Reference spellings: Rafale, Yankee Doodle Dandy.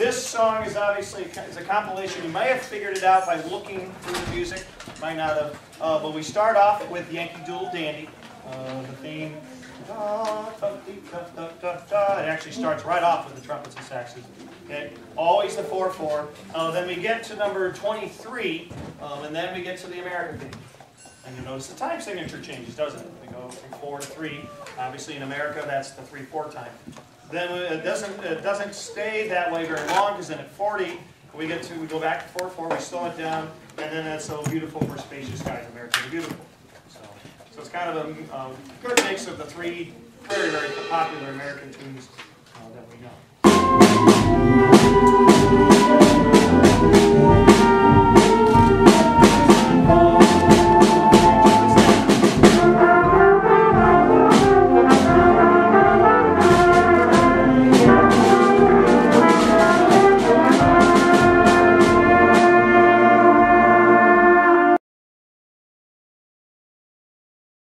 This song is obviously a compilation. You might have figured it out by looking through the music. Might not have. But we start off with Yankee Doodle Dandy. The theme. It actually starts right off with the trumpets and saxes. Okay, always the 4/4. Then we get to number 23, and then we get to the American theme. And you notice the time signature changes, doesn't it? We go from 4 to 3. Obviously, in America, that's the 3/4 time. Then it doesn't stay that way very long, because then at 40 we go back to 4/4. We slow it down, and then that's so beautiful for spacious skies. America the Beautiful. So it's kind of a good mix of the three very, very popular American tunes that we know.